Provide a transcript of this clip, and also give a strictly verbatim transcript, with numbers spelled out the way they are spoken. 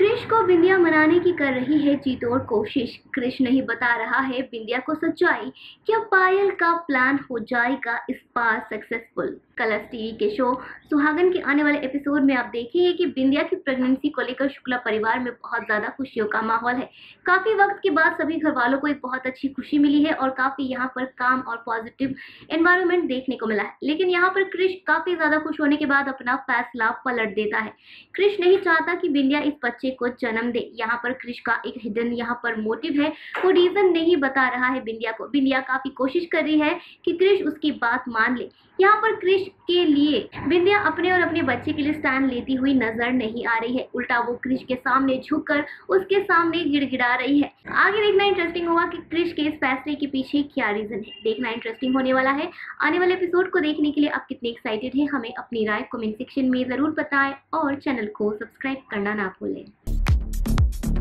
कृष को बिंदिया मनाने की कर रही है जीतोड़ कोशिश। कृष नहीं बता रहा है बिंदिया को सच्चाई कि अब पायल का प्लान हो जाएगा इस बार सक्सेसफुल। कलर्स टीवी के शो सुहागन के आने वाले एपिसोड में आप देखेंगे कि बिंदिया की प्रेगनेंसी को लेकर शुक्ला परिवार में बहुत ज्यादा खुशियों का माहौल है। काफी वक्त के बाद सभी घर वालों को एक बहुत अच्छी खुशी मिली है और काफी यहाँ पर काम और पॉजिटिव एनवायरमेंट देखने को मिला है। लेकिन यहाँ पर कृष काफी ज्यादा खुश होने के बाद अपना फैसला पलट देता है। कृष नहीं चाहता कि बिंदिया इस बच्चे को जन्म दे। यहाँ पर कृष का एक हिडन यहाँ पर मोटिव है, वो रीजन नहीं बता रहा है बिंदिया को। बिंदिया काफी कोशिश कर रही है कि कृष उसकी बात मान ले। यहाँ पर कृष के लिए बिंदिया अपने और अपने बच्चे के लिए स्टैंड लेती हुई नजर नहीं आ रही है। उल्टा वो कृष के सामने झुककर उसके सामने गिड़गिड़ा रही है। आगे देखना इंटरेस्टिंग होगा कि कृष के इस फैसले के पीछे क्या रीजन है। देखना इंटरेस्टिंग होने वाला है। आने वाले एपिसोड को देखने के लिए आप कितने एक्साइटेड हैं हमें अपनी राय कमेंट सेक्शन में जरूर बताएं और चैनल को सब्सक्राइब करना ना भूलें।